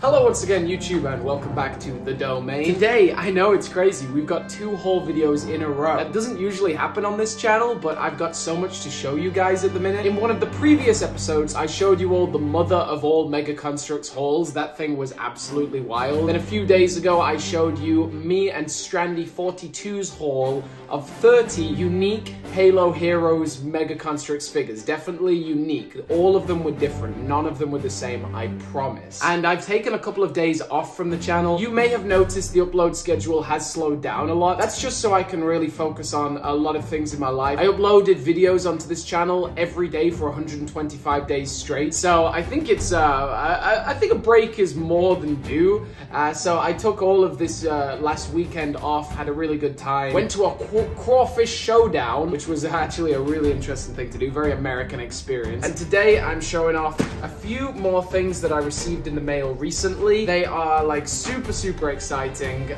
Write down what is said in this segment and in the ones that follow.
Hello once again, YouTube, and welcome back to The Domain. Today, I know it's crazy, we've got two haul videos in a row. That doesn't usually happen on this channel, but I've got so much to show you guys at the minute. In one of the previous episodes, I showed you all the mother of all Mega Construx hauls. That thing was absolutely wild. Then a few days ago, I showed you me and Strandy42's haul of 30 unique Halo Heroes Mega Construx figures. Definitely unique. All of them were different. None of them were the same, I promise. And I've taken a couple of days off from the channel. You may have noticed the upload schedule has slowed down a lot. That's just so I can really focus on a lot of things in my life. I uploaded videos onto this channel every day for 125 days straight, so I think it's I think a break is more than due. So I took all of this last weekend off, had a really good time, went to a crawfish showdown, which was actually a really interesting thing to do, very American experience. And today I'm showing off a few more things that I received in the mail recently. They are like super exciting.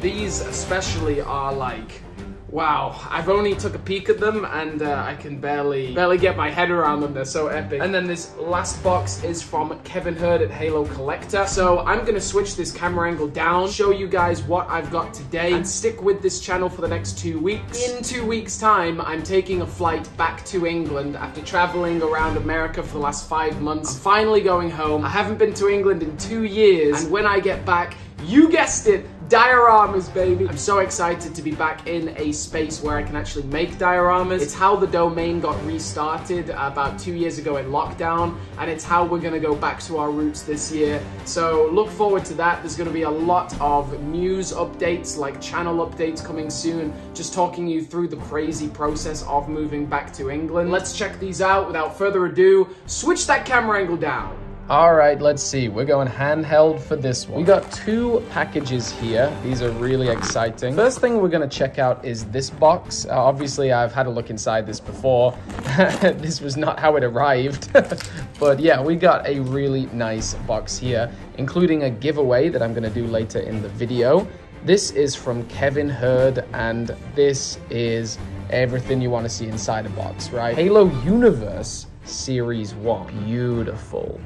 These especially are like, wow, I've only took a peek at them and I can barely get my head around them. They're so epic. And then this last box is from Kevin Hurd at Halo Collector. So I'm gonna switch this camera angle down, show you guys what I've got today, and stick with this channel for the next 2 weeks. In 2 weeks' time, I'm taking a flight back to England after traveling around America for the last 5 months. I'm finally going home. I haven't been to England in 2 years, and when I get back, you guessed it, dioramas, baby. I'm so excited to be back in a space where I can actually make dioramas. It's how The Domain got restarted about 2 years ago in lockdown, and it's how we're gonna go back to our roots this year. So look forward to that. There's gonna be a lot of news updates, like channel updates coming soon, just talking you through the crazy process of moving back to England. Let's check these out. Without further ado, switch that camera angle down. All right, let's see. We're going handheld for this one. We got two packages here. These are really exciting. First thing we're going to check out is this box. Obviously, I've had a look inside this before. This was not how it arrived. But yeah, we got a really nice box here, including a giveaway that I'm going to do later in the video. This is from Kevin Hurd, and this is everything you want to see inside a box, right? Halo Universe Series 1. Beautiful.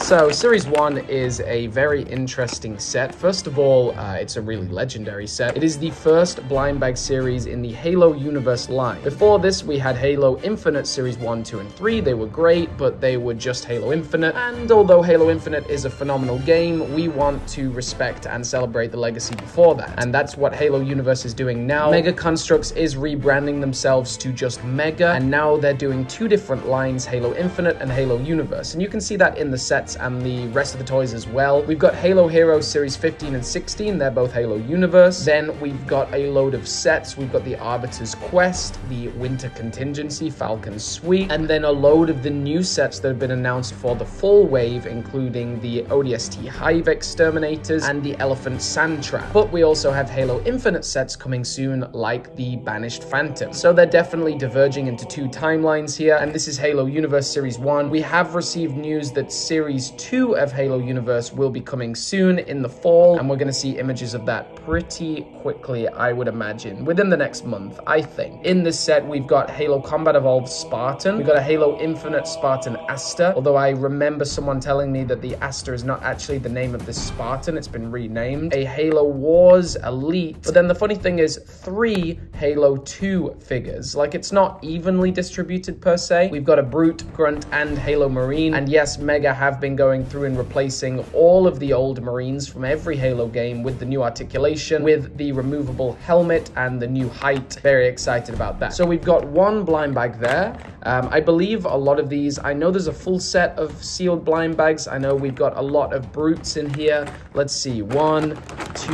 So Series 1 is a very interesting set. First of all, it's a really legendary set. It is the first blind bag series in the Halo Universe line. Before this, we had Halo Infinite Series 1, 2, and 3. They were great, but they were just Halo Infinite. And although Halo Infinite is a phenomenal game, we want to respect and celebrate the legacy before that. And that's what Halo Universe is doing now. Mega Construx is rebranding themselves to just Mega, and now they're doing two different lines, Halo Infinite and Halo Universe. And you can see that in the sets and the rest of the toys as well. We've got Halo Heroes Series 15 and 16. They're both Halo Universe. Then we've got a load of sets. We've got the Arbiter's Quest, the Winter Contingency, Falcon Suite, and then a load of the new sets that have been announced for the fall wave, including the ODST Hive Exterminators and the Elephant Sand Trap. But we also have Halo Infinite sets coming soon, like the Banished Phantom. So they're definitely diverging into two timelines here, and this is Halo Universe Series 1. We have received news that Series 2 of Halo Universe will be coming soon in the fall, and we're going to see images of that pretty quickly, I would imagine, within the next month, I think. In this set, we've got Halo Combat Evolved Spartan. We've got a Halo Infinite Spartan Aster, although I remember someone telling me that the Aster is not actually the name of this Spartan. It's been renamed. A Halo Wars Elite. But then the funny thing is, 3 Halo 2 figures. Like, it's not evenly distributed per se. We've got a Brute, Grunt, and Halo Marine. And yes, Mega have been going through and replacing all of the old Marines from every Halo game with the new articulation, with the removable helmet and the new height. Very excited about that. So we've got one blind bag there. I believe a lot of these, I know there's a full set of sealed blind bags. I know we've got a lot of Brutes in here. Let's see, 1, 2,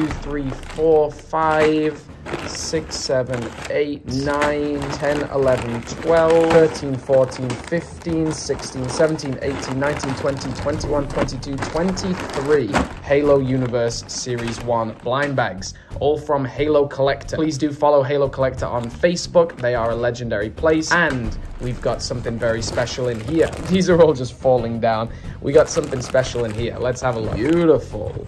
3, 4, 5, 6, 7, 8, 9, 10, 11, 12, 13, 14, 15, 16, 17, 18, 19, 20, 21, 22, 23 Halo Universe Series 1 blind bags, all from Halo Collector. Please do follow Halo Collector on Facebook. They are a legendary place. And we've got something very special in here. These are all just falling down. We got something special in here. Let's have a look. Beautiful.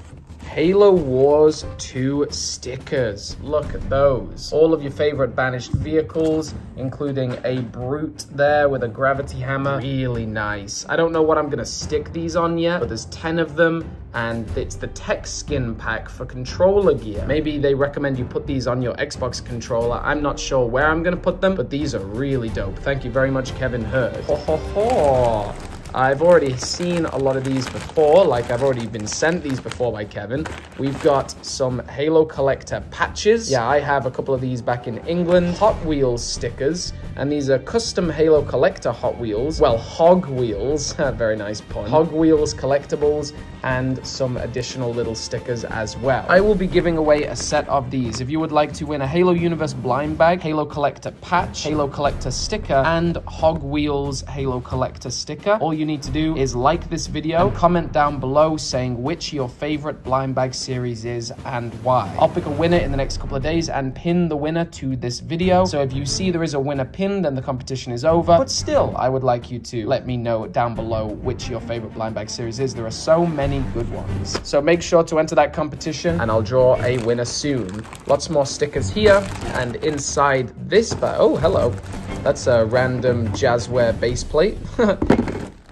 Halo Wars 2 stickers. Look at those. All of your favorite Banished vehicles, including a Brute there with a gravity hammer. Really nice. I don't know what I'm gonna stick these on yet, but there's 10 of them, and it's the tech skin pack for controller gear. Maybe they recommend you put these on your Xbox controller. I'm not sure where I'm gonna put them, but these are really dope. Thank you very much, Kevin Hurd. Ho ho ho! I've already seen a lot of these before, like I've already been sent these before by Kevin. We've got some Halo Collector patches. Yeah, I have a couple of these back in England. Hot Wheels stickers, and these are custom Halo Collector Hot Wheels. Well, Hog Wheels, very nice pun. Hog Wheels collectibles, and some additional little stickers as well. I will be giving away a set of these. If you would like to win a Halo Universe blind bag, Halo Collector patch, Halo Collector sticker, and Hog Wheels Halo Collector sticker, all you need to do is like this video and comment down below saying which your favorite blind bag series is and why. I'll pick a winner in the next couple of days and pin the winner to this video. So if you see there is a winner pinned, then the competition is over. But still, I would like you to let me know down below which your favorite blind bag series is. There are so many good ones. So make sure to enter that competition and I'll draw a winner soon. Lots more stickers here, and inside this bag, oh, hello. That's a random Jazzware base plate.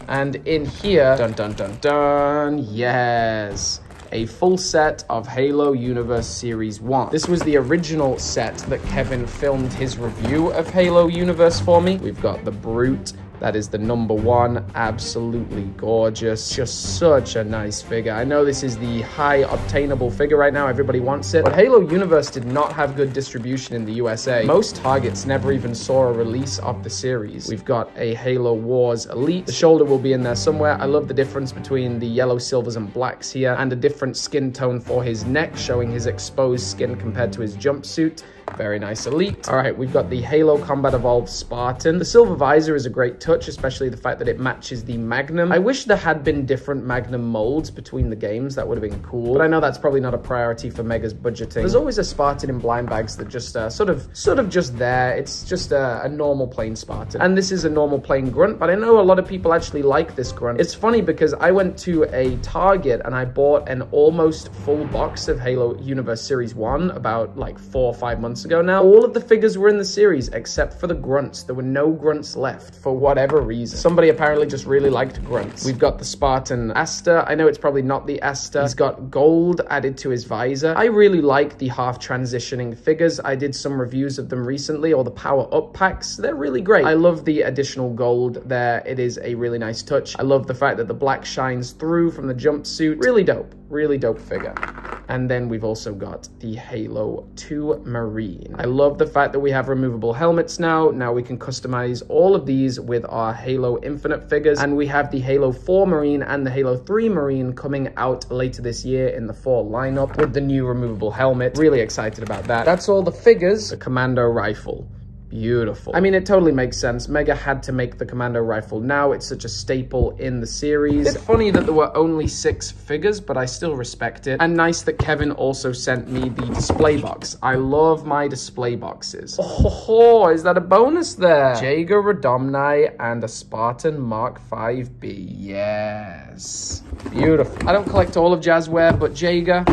And in here, dun dun dun dun, yes, a full set of Halo Universe Series 1. This was the original set that Kevin filmed his review of Halo Universe for me. We've got the Brute. That is the #1, absolutely gorgeous. Just such a nice figure. I know this is the high obtainable figure right now, everybody wants it, but Halo Universe did not have good distribution in the USA. Most targets never even saw a release of the series. We've got a Halo Wars Elite. The shoulder will be in there somewhere. I love the difference between the yellow, silvers, and blacks here, and a different skin tone for his neck, showing his exposed skin compared to his jumpsuit. Very nice Elite. All right, we've got the Halo Combat Evolved Spartan. The silver visor is a great touch, especially the fact that it matches the Magnum. I wish there had been different Magnum molds between the games. That would have been cool, but I know that's probably not a priority for Mega's budgeting. There's always a Spartan in blind bags that just sort of just there. It's just a normal plain Spartan. And this is a normal plain Grunt, but I know a lot of people actually like this Grunt. It's funny because I went to a Target and I bought an almost full box of Halo Universe Series 1 about like 4 or 5 months ago now. All of the figures were in the series except for the Grunts. There were no Grunts left for whatever reason. Somebody apparently just really liked Grunts. We've got the Spartan Asta. I know it's probably not the Asta. He's got gold added to his visor. I really like the half transitioning figures. I did some reviews of them recently, or the power up packs. They're really great. I love the additional gold there. It is a really nice touch. I love the fact that the black shines through from the jumpsuit. Really dope. Really dope figure. And then we've also got the Halo 2 Marine. I love the fact that we have removable helmets now. Now we can customize all of these with our Halo Infinite figures. And we have the Halo 4 Marine and the Halo 3 Marine coming out later this year in the fall lineup with the new removable helmet. Really excited about that. That's all the figures. The Commando Rifle. Beautiful. I mean, it totally makes sense. Mega had to make the Commando Rifle now. It's such a staple in the series. It's funny that there were only 6 figures, but I still respect it. And nice that Kevin also sent me the display box. I love my display boxes. Oh, is that a bonus there? Jäger Adomni and a Spartan Mark 5B. Yes. Beautiful. I don't collect all of Jazzware, but Jäger...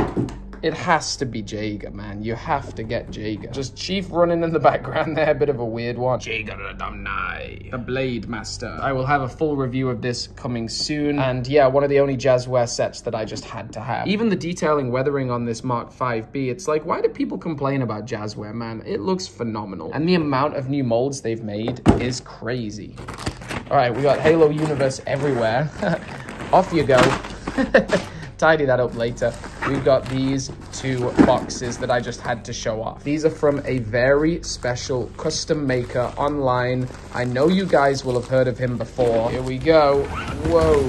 It has to be Jäger, man. You have to get Jäger. Just Chief running in the background there, a bit of a weird one. Jäger Adomni, the Blade Master. I will have a full review of this coming soon. And yeah, one of the only Jazzware sets that I just had to have. Even the detailing weathering on this Mark 5B, it's like, why do people complain about Jazzware, man? It looks phenomenal. And the amount of new molds they've made is crazy. All right, we got Halo Universe everywhere. Off you go. Tidy that up later. We've got these 2 boxes that I just had to show off. These are from a very special custom maker online. I know you guys will have heard of him before. Here we go. Whoa.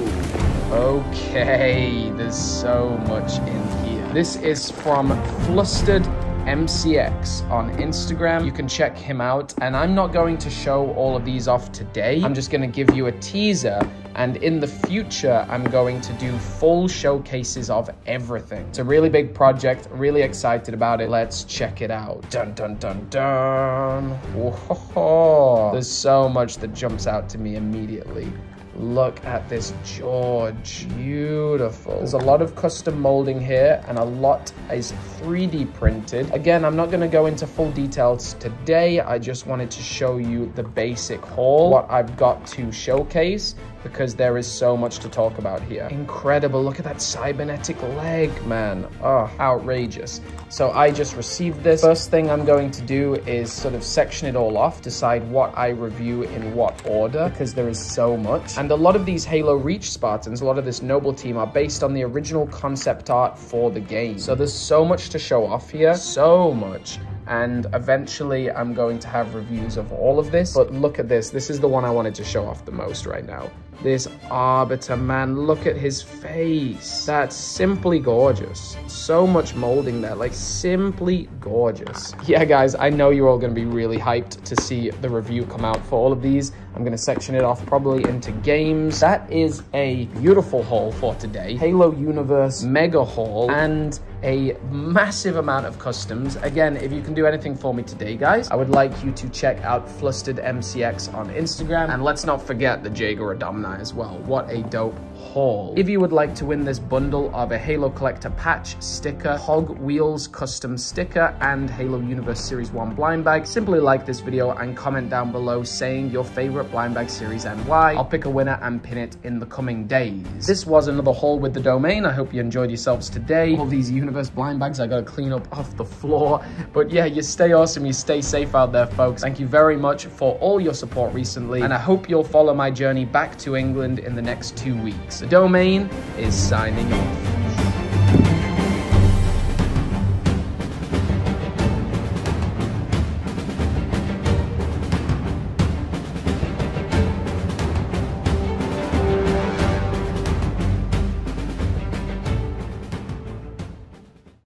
Okay, there's so much in here. This is from Flustered MCX on Instagram. You can check him out, and I'm not going to show all of these off today. I'm just going to give you a teaser, and in the future I'm going to do full showcases of everything. It's a really big project, really excited about it. Let's check it out. Dun dun dun dun. Whoa. There's so much that jumps out to me immediately. Look at this George, beautiful. There's a lot of custom molding here and a lot is 3D printed. Again, I'm not gonna go into full details today. I just wanted to show you the basic haul, what I've got to showcase, because there is so much to talk about here. Incredible, look at that cybernetic leg, man. Oh, outrageous. So I just received this. First thing I'm going to do is sort of section it all off, decide what I review in what order, because there is so much. And a lot of these Halo Reach Spartans, a lot of this Noble Team are based on the original concept art for the game. So there's so much to show off here, so much. And eventually I'm going to have reviews of all of this, but look at this. This is the one I wanted to show off the most right now. This Arbiter, man, look at his face. That's simply gorgeous. So much molding there, like simply gorgeous. Yeah, guys, I know you're all gonna be really hyped to see the review come out for all of these. I'm gonna section it off probably into games. That is a beautiful haul for today. Halo Universe mega haul and a massive amount of customs. Again, if you can do anything for me today, guys, I would like you to check out Flustered MCX on Instagram. And let's not forget the Jäger Adomni as well. What a dope haul. If you would like to win this bundle of a Halo Collector patch, sticker, Hog Wheels custom sticker, and Halo Universe Series 1 blind bag, simply like this video and comment down below saying your favorite blind bag series and why. I'll pick a winner and pin it in the coming days. This was another haul with the Domain. I hope you enjoyed yourselves today. All these Universe blind bags I gotta clean up off the floor. But yeah, you stay awesome, you stay safe out there, folks. Thank you very much for all your support recently, and I hope you'll follow my journey back to England in the next 2 weeks. The Domain is signing off.